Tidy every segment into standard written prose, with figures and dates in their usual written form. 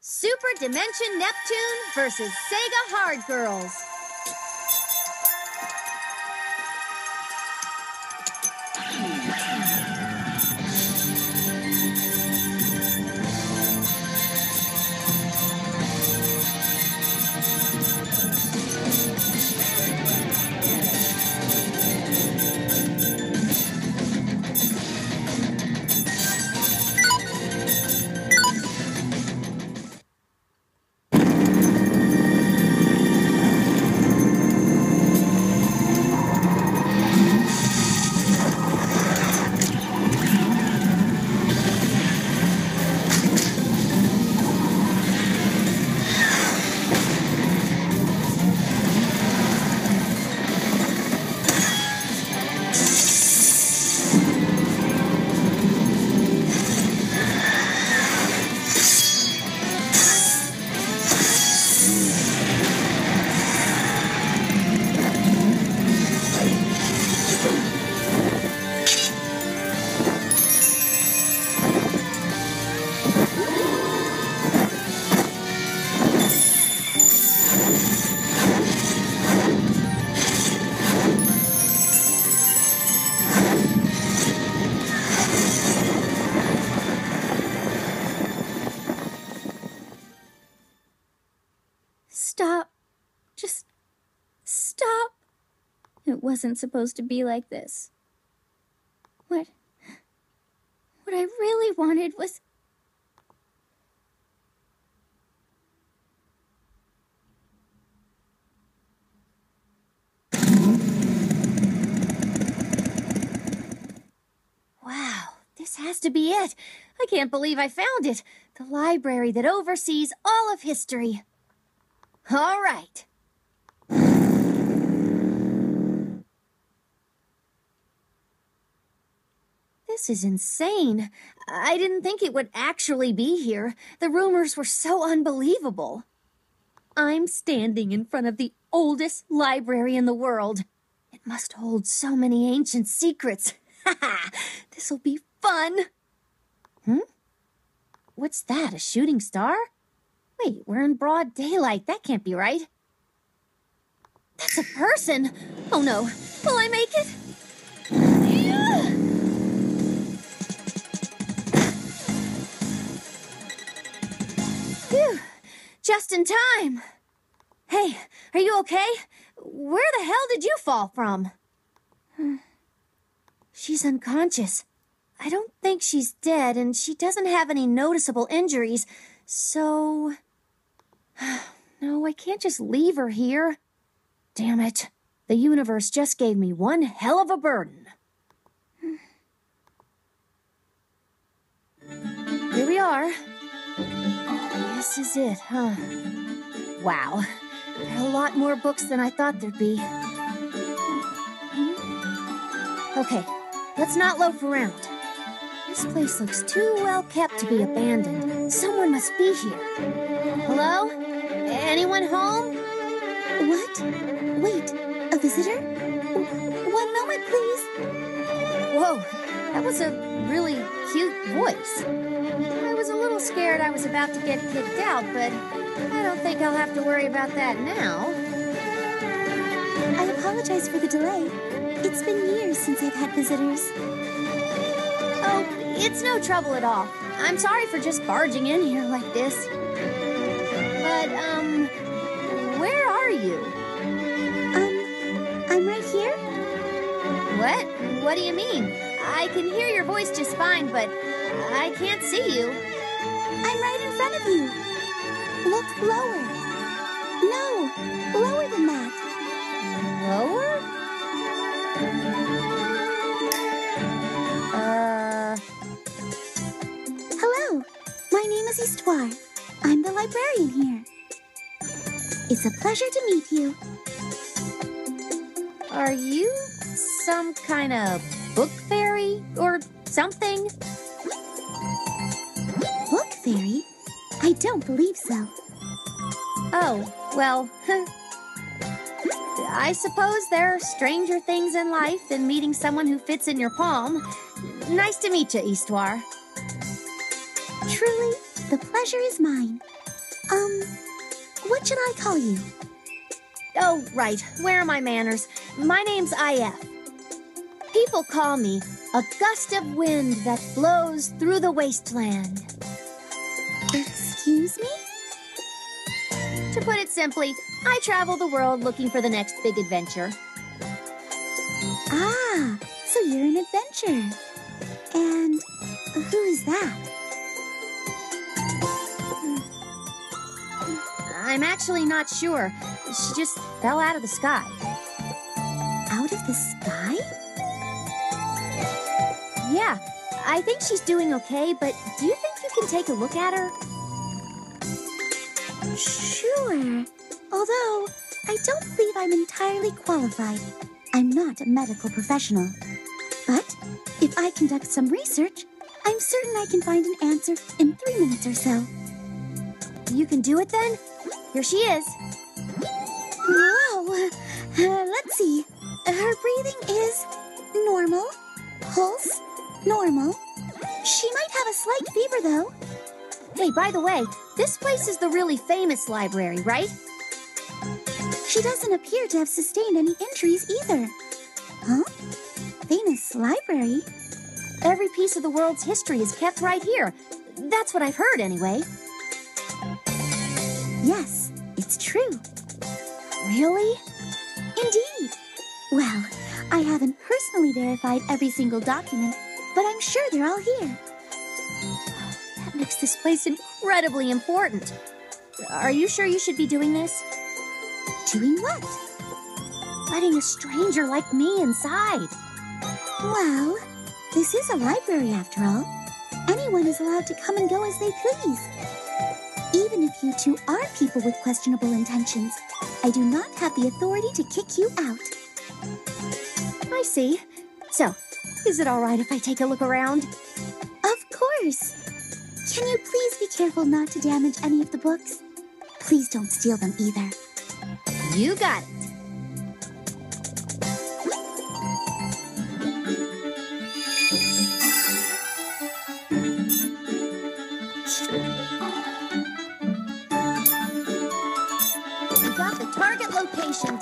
Super Dimension Neptune versus Sega Hard Girls. Stop! It wasn't supposed to be like this. What I really wanted was... Wow, this has to be it. I can't believe I found it. The library that oversees all of history. All right. This is insane. I didn't think it would actually be here. The rumors were so unbelievable. I'm standing in front of the oldest library in the world. It must hold so many ancient secrets. Ha! This'll be fun. What's that, a shooting star? Wait, we're in broad daylight. That can't be right. That's a person. Oh no, will I make it? Just in time. Hey, are you okay? Where the hell did you fall from? She's unconscious. I don't think she's dead, and she doesn't have any noticeable injuries, so... No, I can't just leave her here. Damn it. The universe just gave me one hell of a burden. Here we are. This is it, huh? Wow. There are a lot more books than I thought there'd be. Okay, let's not loaf around. This place looks too well kept to be abandoned. Someone must be here. Hello? Anyone home? What? Wait, a visitor? One moment, please. Whoa, that was a really cute voice. I was a little scared I was about to get kicked out, but I don't think I'll have to worry about that now. I apologize for the delay. It's been years since I've had visitors. Oh, it's no trouble at all. I'm sorry for just barging in here like this. But, where are you? I'm right here. What? What do you mean? I can hear your voice just fine, but I can't see you. I'm right in front of you. Look lower. No, lower than that. Lower? Hello, my name is Histoire. I'm the librarian here. It's a pleasure to meet you. Are you some kind of book fairy or something? Book fairy? I don't believe so. Oh, well, I suppose there are stranger things in life than meeting someone who fits in your palm. Nice to meet you, Eastwar. Truly, the pleasure is mine. What should I call you? Oh, right. Where are my manners? My name's I.F. People call me a gust of wind that blows through the wasteland. Excuse me? To put it simply, I travel the world looking for the next big adventure. Ah, so you're an adventurer. And who is that? I'm actually not sure. She just fell out of the sky. Out of the sky? Yeah, I think she's doing okay, but do you think you can take a look at her? Sure. Although, I don't believe I'm entirely qualified. I'm not a medical professional. But if I conduct some research, I'm certain I can find an answer in 3 minutes or so. You can do it then? Here she is. Whoa. Let's see. Her breathing is normal. Pulse, normal. She might have a slight fever, though. Hey, by the way, this place is the really famous library, right? She doesn't appear to have sustained any injuries either. Huh? Famous library? Every piece of the world's history is kept right here. That's what I've heard, anyway. Yes, it's true. Really? Indeed. Well, I haven't personally verified every single document, but I'm sure they're all here. That makes this place incredibly important. Are you sure you should be doing this? Doing what? Letting a stranger like me inside. Well, this is a library after all. Anyone is allowed to come and go as they please. Even if you two are people with questionable intentions, I do not have the authority to kick you out. I see. So, is it all right if I take a look around? Of course. Can you please be careful not to damage any of the books? Please don't steal them either. You got it. We got the target location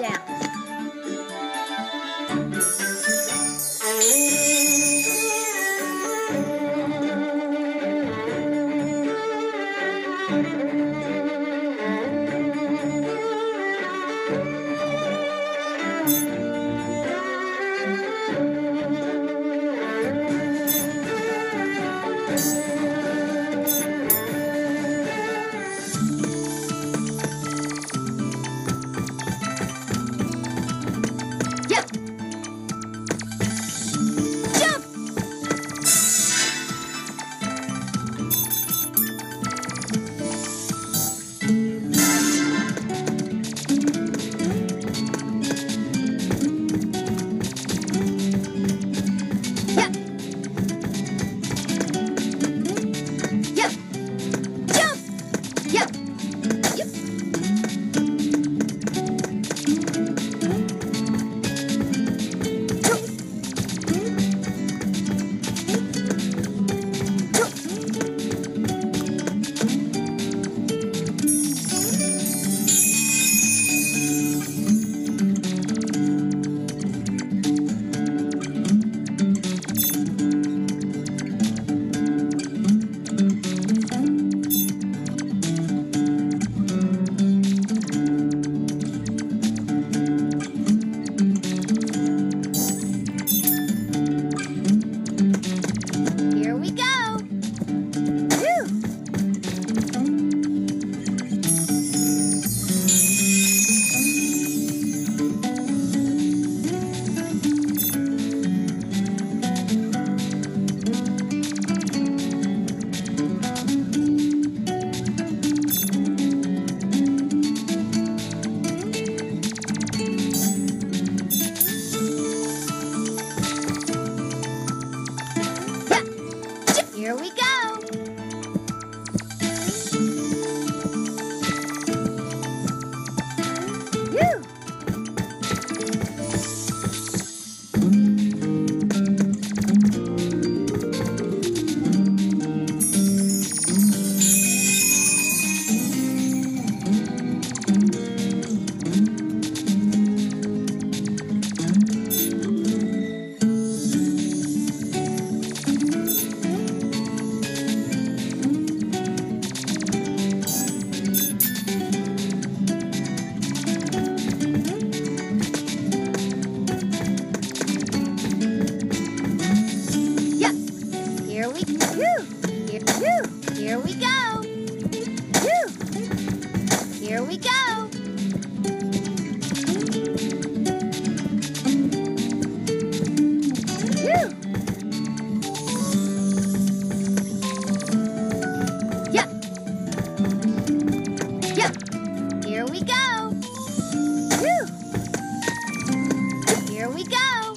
we go.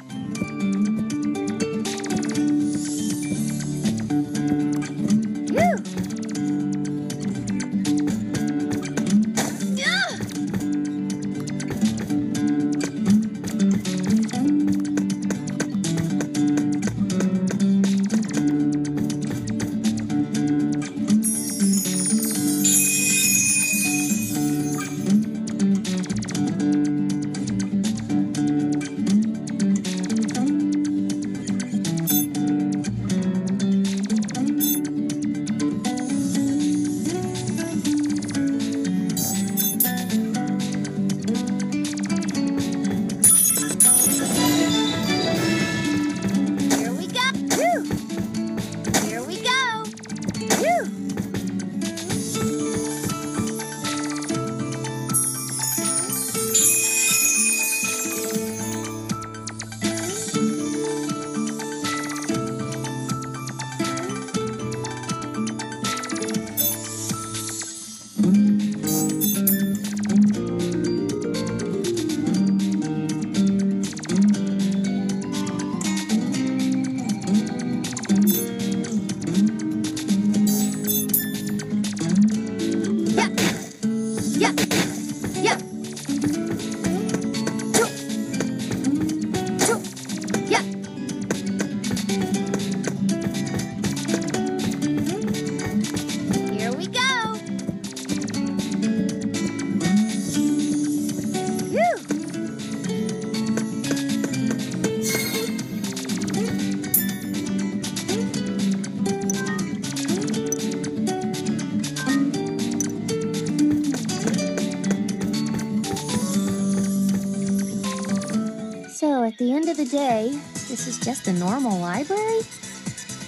Today, this is just a normal library.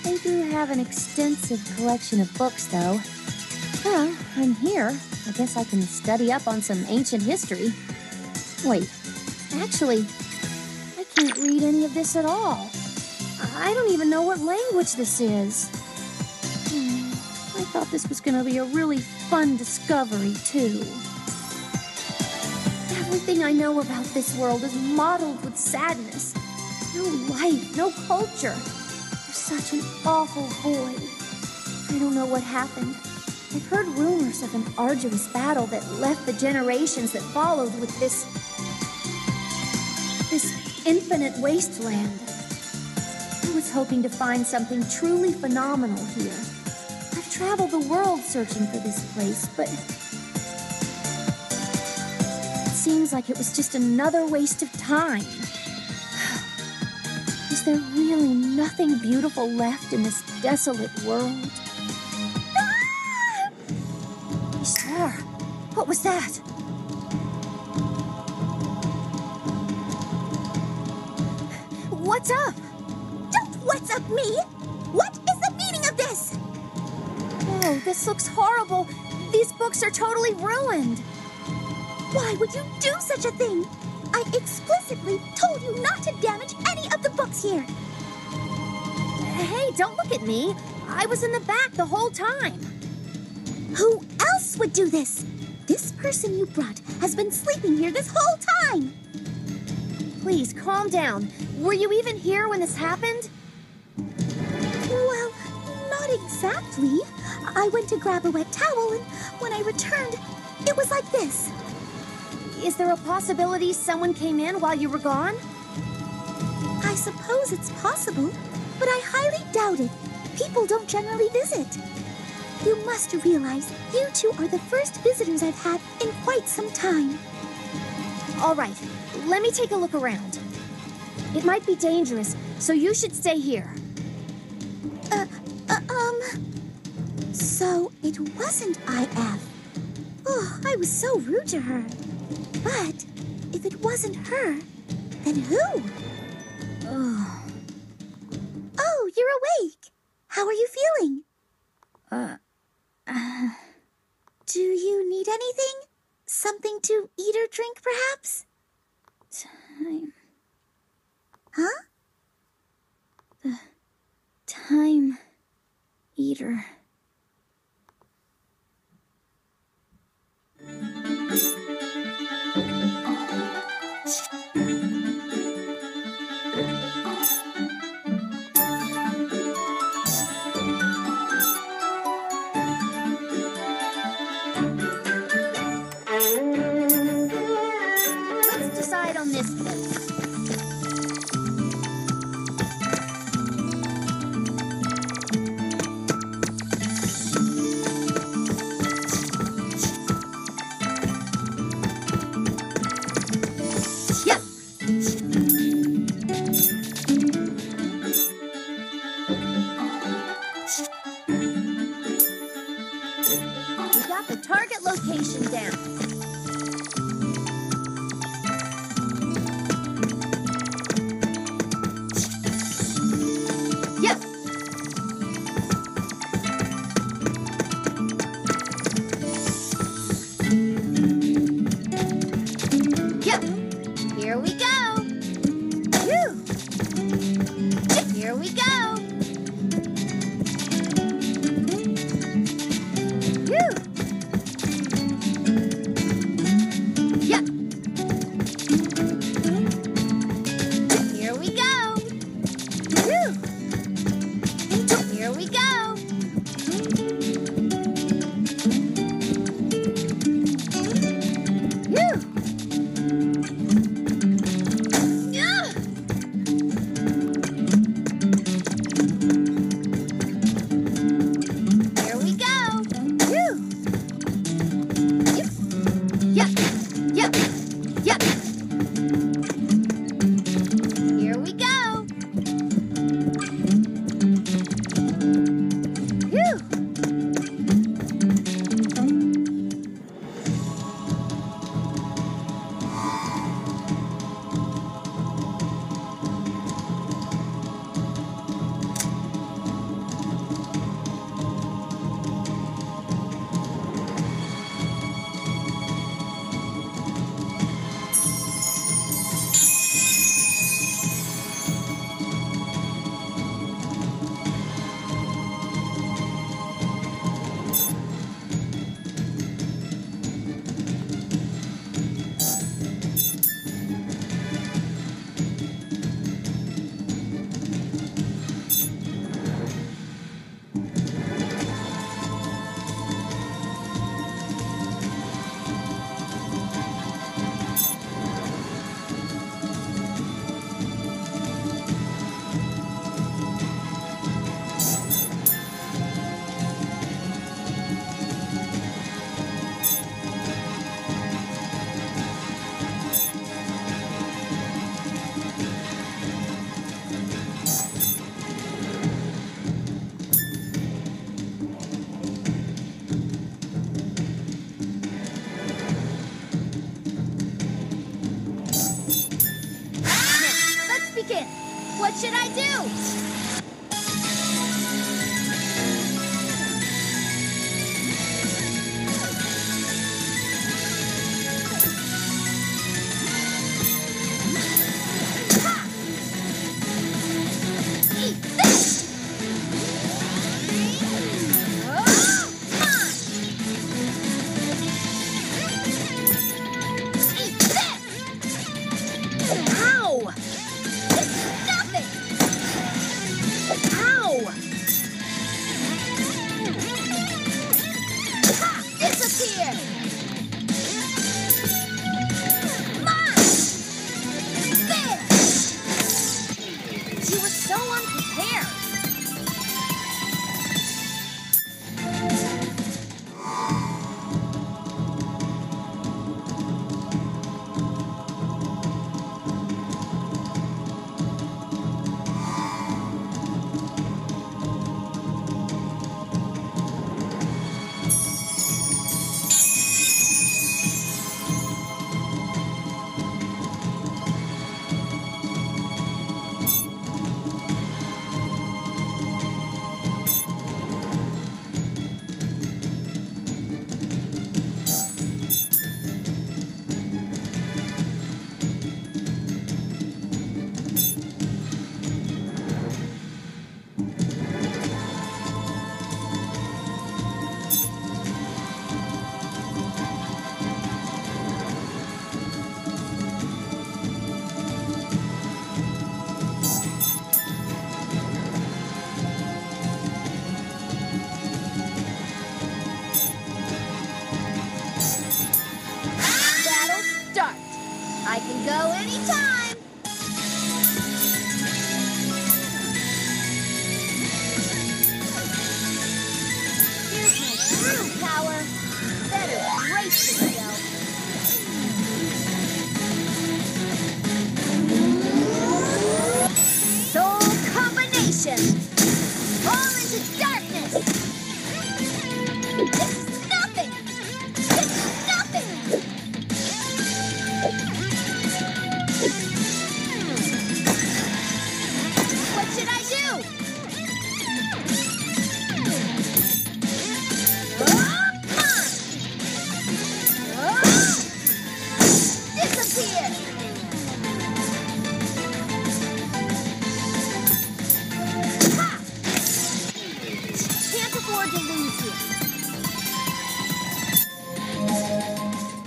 They do have an extensive collection of books, though. Well, I'm here. I guess I can study up on some ancient history. Wait, actually, I can't read any of this at all. I don't even know what language this is. I thought this was going to be a really fun discovery, too. Everything I know about this world is mottled with sadness. No life, no culture. There's such an awful void. I don't know what happened. I've heard rumors of an arduous battle that left the generations that followed with this infinite wasteland. I was hoping to find something truly phenomenal here. I've traveled the world searching for this place, but it seems like it was just another waste of time. Is there really nothing beautiful left in this desolate world? Ah! Histoire, what was that? What's up? Don't what's up me! What is the meaning of this? Oh, this looks horrible. These books are totally ruined. Why would you do such a thing? I explicitly told you not to damage any of the books here. Hey, don't look at me. I was in the back the whole time. Who else would do this? This person you brought has been sleeping here this whole time. Please, calm down. Were you even here when this happened? Well, not exactly. I went to grab a wet towel, and when I returned, it was like this. Is there a possibility someone came in while you were gone? I suppose it's possible, but I highly doubt it. People don't generally visit. You must realize you two are the first visitors I've had in quite some time. All right, let me take a look around. It might be dangerous, so you should stay here. So it wasn't I.F. Oh, I was so rude to her. But if it wasn't her, then who? Oh. Oh, you're awake. How are you feeling? Do you need anything? Something to eat or drink, perhaps? Time. Huh? The time eater. station down. What should I do?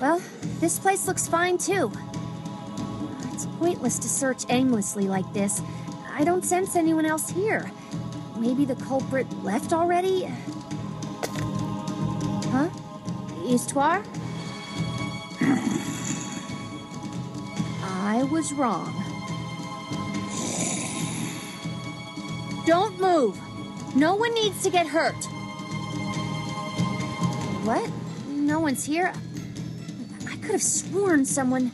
Well, this place looks fine too. It's pointless to search aimlessly like this. I don't sense anyone else here. Maybe the culprit left already? Huh? Histoire? I was wrong. Don't move! No one needs to get hurt! What? No one's here? I could have sworn someone...